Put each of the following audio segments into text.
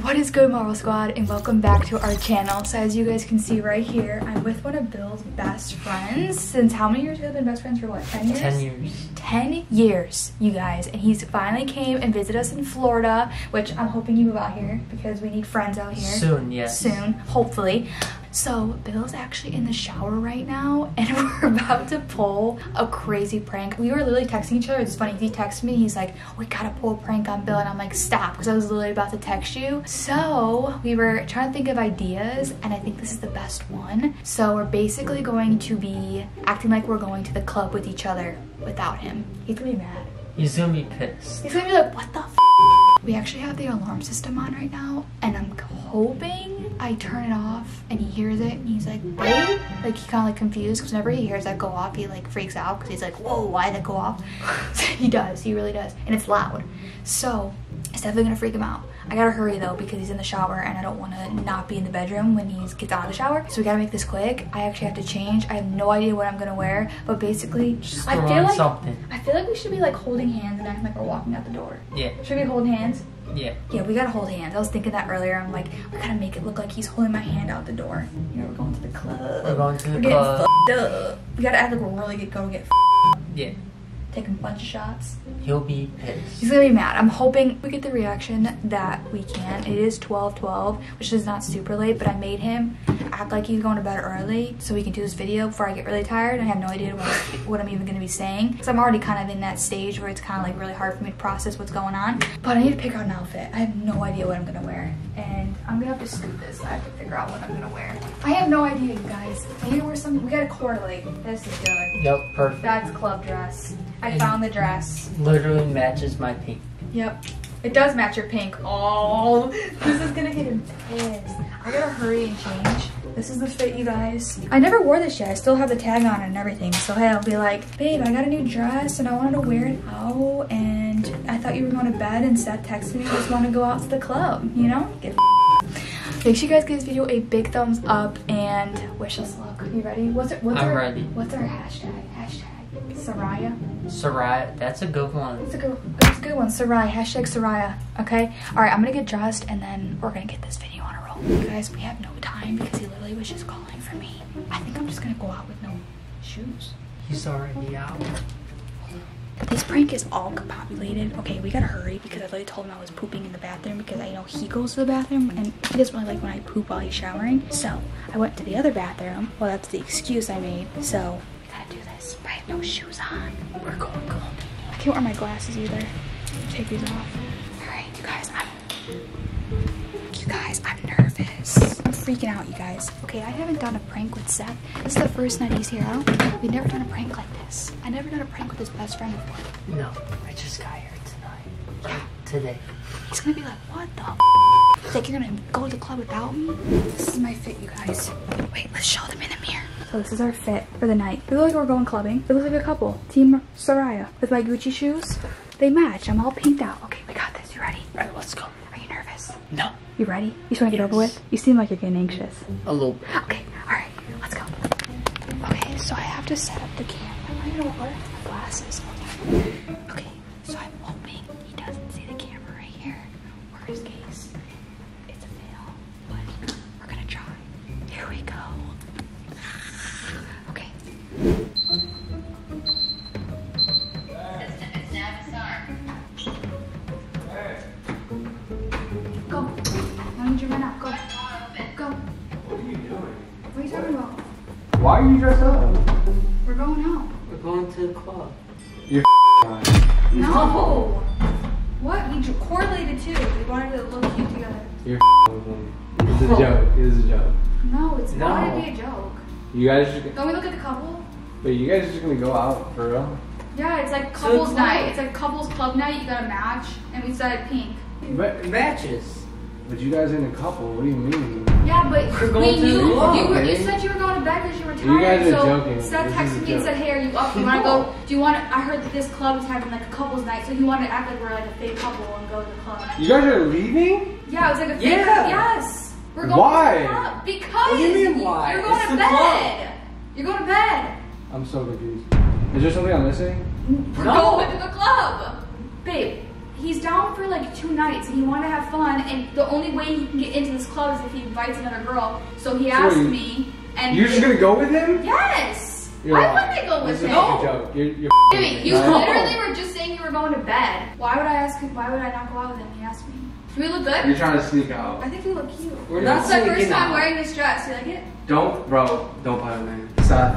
What is good, Marvel Squad, and welcome back to our channel. So as you guys can see right here, I'm with one of Bill's best friends. Since how many years have we been best friends? For what, 10 years? 10 years, you guys. And he's finally came and visited us in Florida, which I'm hoping you move out here because we need friends out here. Soon, yes. Soon, hopefully. So Bill's actually in the shower right now and we're about to pull a crazy prank. We were literally texting each other. It's funny, he texted me, he's like, we gotta pull a prank on Bill, and I'm like, stop, because I was literally about to text you. So we were trying to think of ideas and I think this is the best one. So we're basically going to be acting like we're going to the club with each other without him. He's gonna be mad. He's gonna be pissed. He's gonna be like, what the f***? We actually have the alarm system on right now and I'm hoping I turn it off and he hears it and he's like, wait? Like, he kind of like confused because whenever he hears that go off, he like freaks out because he's like, whoa, why did that go off? He does, he really does. And it's loud. So it's definitely gonna freak him out. I gotta hurry though because he's in the shower and I don't wanna not be in the bedroom when he gets out of the shower. So we gotta make this quick. I actually have to change. I have no idea what I'm gonna wear, but basically, just I feel like we should be like holding hands and acting like we're walking out the door. Yeah. Should we hold hands? Yeah. Yeah, we gotta hold hands. I was thinking that earlier. I'm like, we gotta make it look like he's holding my hand out the door. You know, we're going to the club. We're going to the club. We're getting f***ed up. We gotta act like we're really gonna get f***ed up. Yeah. Taking a bunch of shots. He'll be pissed. He's gonna be mad. I'm hoping we get the reaction that we can. It is 12:12, which is not super late, but I made him act like he's going to bed early so we can do this video before I get really tired and I have no idea what I'm even gonna be saying. So I'm already kind of in that stage where it's kind of like really hard for me to process what's going on. But I need to pick out an outfit. I have no idea what I'm gonna wear. And I'm gonna have to scoop this. I have to figure out what I'm gonna wear. I have no idea, you guys. I need to wear something. We gotta correlate. This is good. Yep, perfect. That's club dress. I found the dress. Literally matches my pink. Yep. It does match your pink. Oh, this is gonna get him pissed. I gotta hurry and change. This is the fit, you guys. I never wore this yet. I still have the tag on and everything. So hey, I'll be like, babe, I got a new dress and I wanted to wear it out and I thought you were going to bed, and Seth texted me, I just want to go out to the club, you know? Get Make sure you guys give this video a big thumbs up and wish us luck. Are you ready? I'm ready. What's our hashtag? Saraya. Saraya, that's a good one. That's a good one. Saraya, hashtag Saraya. Okay. All right, I'm gonna get dressed and then we're gonna get this video on a roll. You guys, we have no time because he literally was just calling for me. I think I'm just gonna go out with no shoes. He's already out. This prank is all populated. Okay, we gotta hurry because I literally told him I was pooping in the bathroom because I know he goes to the bathroom and he doesn't really like when I poop while he's showering. So I went to the other bathroom. Well, that's the excuse I made. So. Do this, but I have no shoes on. We're going cold. I can't wear my glasses either. Take these off. Alright, you guys, I'm nervous. I'm freaking out, you guys. Okay, I haven't done a prank with Seth. This is the first night he's here out. We've never done a prank like this. I never done a prank with his best friend before. No, I just got here tonight. Yeah. Today. He's gonna be like, what the f? He's like, you're gonna go to the club without me? This is my fit, you guys. Wait, let's show them in the mirror. So this is our fit for the night. We look like we're going clubbing. We look like a couple. Team Saraya. With my Gucci shoes, they match. I'm all pinked out. Okay, we got this. You ready? All right, let's go. Are you nervous? No. You ready? You just want to get over with? You seem like you're getting anxious. A little bit. Okay, all right, let's go. Okay, so I have to set up the camera. I'm gonna wear my glasses. Okay, so I'm hoping he doesn't see the camera right here or his case. It's a fail, but we're gonna try. Here we go. Why are you dressed up? We're going out. We're going to the club. You're f***ing no! What? We correlated too. We wanted to look cute together. You're f***ing It's a joke. It is a joke. No, it's not going to be a joke. You guys just... Don't we look at the couple? Wait, you guys are just going to go out for real? Yeah, it's like couples night. It's like couples club night. You got to match. And we said pink. But matches. But you guys in a couple. What do you mean? Yeah, but you said you were going to bed because you were tired. You guys are joking. Seth texted me and said, hey, are you up? Do you want to go? Do you want to, I heard that this club is having like a couple's night, so he wanted to act like we're like a fake couple and go to the club. You guys are leaving? Yeah, it was like a fake club. Yes. We're going to the club. Because what do you mean why? You're going to bed. You're going to bed. I'm so confused. Is there something I'm missing? We're going to the club. Babe, he's down for like 2 nights and he wanted to have fun, and the only way he can get into this club is if he invites another girl. So he asked me, and you're just gonna go with him? Yes. Why wouldn't I go with him? No. You literally were just saying you were going to bed. Why would I ask him? Why would I not go out with him? He asked me. Do we look good? You're trying to sneak out. I think we look cute. That's the first time wearing this dress. You like it? Don't, bro. Don't buy it, man. Seth,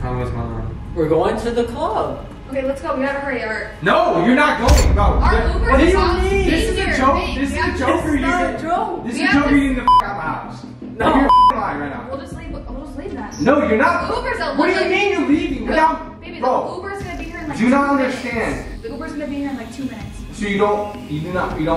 how was my mom? We're going to the club. Okay, let's go. We gotta hurry. No, you're not going. No. What do you mean? This is a joke. This is a joke. You're getting the f out of the house. No, you're lying right now. We'll just leave that. No, you're not. Uber's a— what do you mean you're leaving? Baby, the Uber's gonna be here in like 2 minutes. Do not understand. The Uber's gonna be here in like 2 minutes. So you don't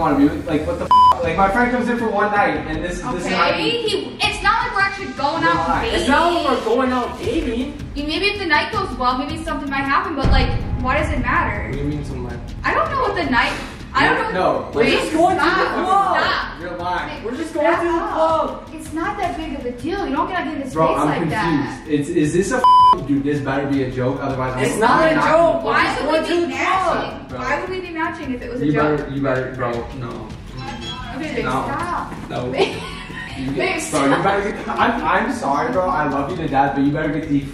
want to be with, like, what the f? Like, my friend comes in for 1 night and this is how it's not like we're actually going out dating. It's not like we're going out dating. Maybe if the night goes well, maybe something might happen, but like, why does it matter? What do you mean something might happen? I don't know what the night— we're just going to the club. Stop. You're lying. We're just going to the club. It's not that big of a deal. You don't gotta get in his face like that. Bro, I'm confused. Is this a f— dude, this better be a joke, otherwise I'm— it's not a joke. Why would we be matching? Why would we be matching if it was a joke? You better, bro, no. Okay, babe, stop. No. Babe, stop. Bro, you better get— I'm sorry, bro. I love you to death, but you better get the f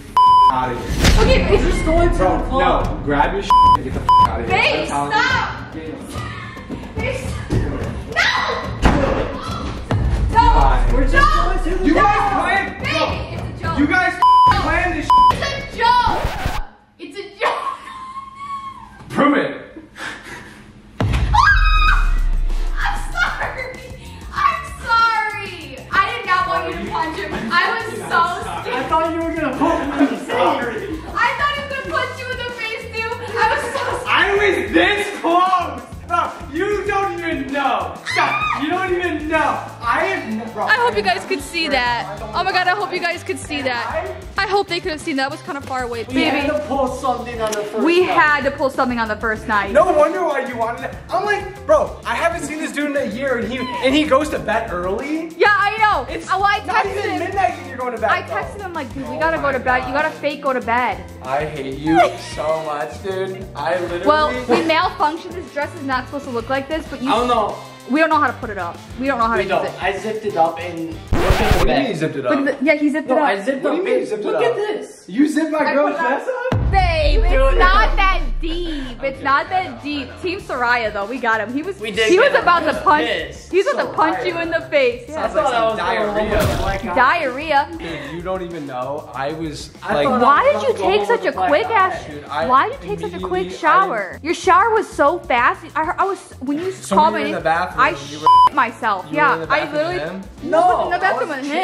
out of here. Okay, we're just going to the club. No, grab your s and get the f out of here. Babe, stop. We're just going to the— you guys planned this. It's a joke. It's a joke. Prove it. I'm sorry. I'm sorry. I did not want you to punch him. I was so scared. I thought you were gonna punch me. I'm sorry. I thought he was gonna punch you in the face too. I was so scared. I was this close. Bro, you don't even know. Stop. You don't even know. I hope you guys could see that. Oh my god, I hope you guys could see that. I hope they could have seen that. That was kind of far away. Baby, we had to pull something on the first night. No wonder why you wanted it. I'm like, bro, I haven't seen this dude in a year, and he goes to bed early. Yeah, I know. It's not even midnight and you're going to bed. I texted him like, dude, we gotta go to bed. You gotta fake go to bed. I hate you so much, dude. I literally— well, we malfunctioned. This dress is not supposed to look like this, but you— I don't know. We don't know how to put it up. We don't know how to use it. I zipped it up and— what do you mean you zipped it up? Yeah, he zipped it up. I zipped it up. What do you mean you zipped it up? Look at this. You zipped my girl's dress up? Babe, it's not that deep. It's not that deep. Team Saraya though, we got him. He was about to punch. He's about to punch you in the face. Yeah. I thought that was diarrhea. Diarrhea? Dude, you don't even know. I was like— why did you take such a quick ass— why did you take such a quick shower? Your shower was so fast. I was— when you called me in the bathroom, I shit myself. Yeah, I literally— no, in the bathroom with him.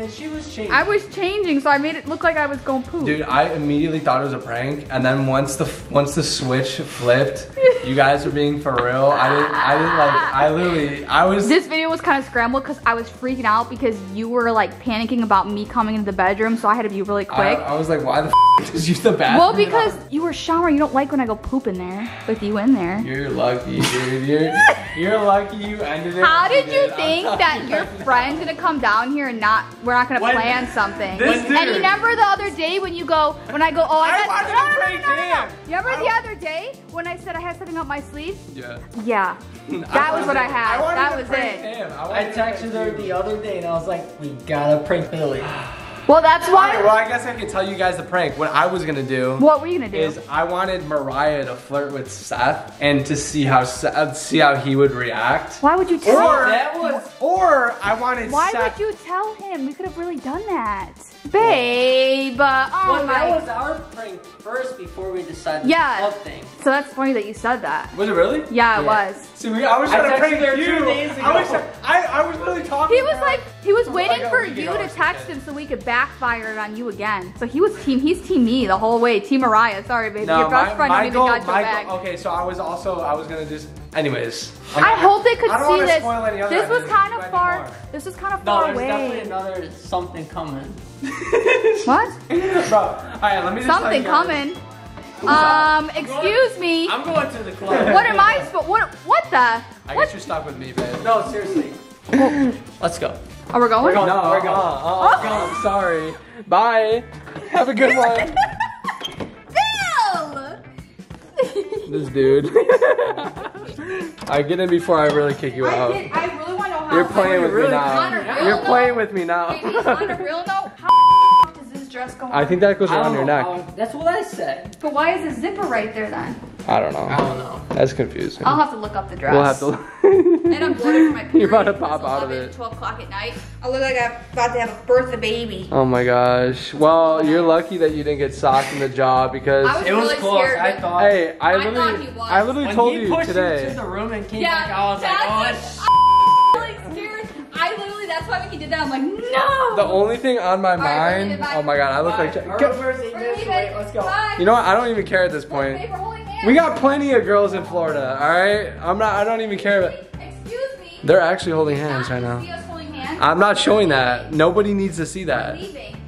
And she was changing. I was changing, so I made it look like I was going poop. Dude, I immediately thought it was a prank, and then once the switch flipped, you guys were being for real. I literally was. This video was kind of scrambled because I was freaking out because you were like panicking about me coming into the bedroom, so I had to be really quick. I was like, why the f did you use the bathroom? Well, because you were showering. You don't like when I go poop in there with you in there. You're lucky, dude. You're lucky you ended it. How did you think that your friend's gonna come down here and we're not gonna plan something? And you remember the other day when I go, oh, I got— no. You remember the other day when I said I had something up my sleeve? Yeah. Yeah. That was what I had. That was it. I texted her the other day and I was like, we gotta prank Billy. Well, that's why— well, I guess I can tell you guys the prank. What I was gonna do— what were you gonna do? Is I wanted Mariah to flirt with Seth and to see how he would react. Why would you tell him? Or I wanted— why Seth— would you tell him? We could have really done that, babe. Oh my! That was our prank first before we decided the club thing. So that's funny that you said that. Was it really? Yeah, it was. See, I was trying to prank you. 2 days ago. I was literally talking. He was like— he was waiting for you to text him so we could backfire it on you again. So he was team me the whole way. Team Mariah. Sorry, baby. No, your best friend even got your back. Okay, so I was gonna just— anyways. I hope they could see this. This was kind of far. This was kind of far away. No, there's definitely another something coming. What? Bro, all right, let me just— something coming. Excuse me. I'm going to the club. What am I supposed— what the— I guess you're stuck with me, babe. No, seriously. Let's go. Oh, we're going? No, we're going. Oh, I'm sorry. Bye. Have a good one. Bill! This dude. I get in before I really kick you out. I really want to know how. You're playing with me now. You're playing with me now. On a real note, how does this dress go on? I think that goes around your neck. That's what I said. But why is the zipper right there then? I don't know. I don't know. That's confusing. I'll have to look up the dress. We'll have to look. And I'm bloated for my period. You're about to pop out of it. 12 o'clock at night. I look like I'm about to have a birth a baby. Oh my gosh. Well, you're lucky that you didn't get socked in the jaw because it was really close. Scared. I thought. Hey, I literally told you today. Into the room and came back, I was like, oh, shit. I'm really scared. I literally, that's why when he did that, I'm like, no. The only thing on my mind, oh my God, I look like. Let's go. You know what? I don't even care at this point. We got plenty of girls in Florida, all right? I don't even care about. Excuse me. They're actually holding hands right now. I'm not showing that. Nobody needs to see that.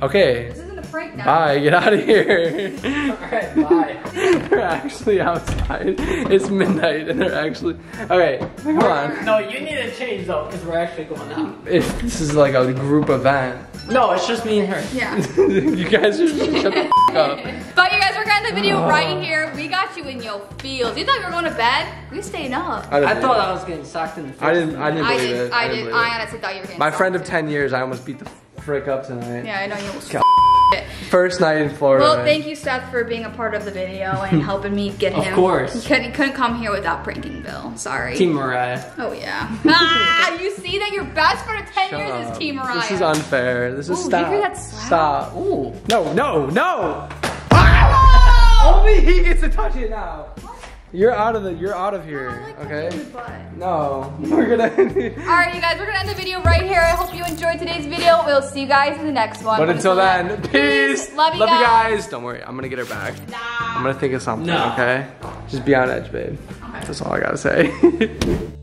Okay. This isn't a prank now. Bye, get out of here. All right, bye. They're actually outside. It's midnight and they're actually, all right, come on. No, you need to change though, because we're actually going out. This is like a group event. No, it's just me and her. Yeah. You guys just shut the f up. But you guys, we're getting the video right here. We got you in your feels. You thought you were going to bed? We stayed up. I thought I was getting socked in the face. I didn't believe it. I honestly thought you were getting socked. My friend of 10 years, I almost beat the frick up tonight. Yeah, I know you almost it. First night in Florida. Well, thank you, Seth, for being a part of the video and helping me get him. Of course. He couldn't come here without pranking Bill. Sorry. Team Mariah. Oh, yeah. Ah, you see that your best friend of 10 years is Team Mariah. This is unfair. This is stop. Did you hear that slap? Stop. Ooh. No, no, no. Ah! Only he gets to touch it now. What? You're out of here, okay? No, we're gonna. All right, you guys, we're gonna end the video right here. I hope you enjoyed today's video. We'll see you guys in the next one. But until then, peace. Love you guys. Don't worry, I'm gonna get her back. Nah. I'm gonna think of something, okay? Just be on edge, babe. That's all I gotta say.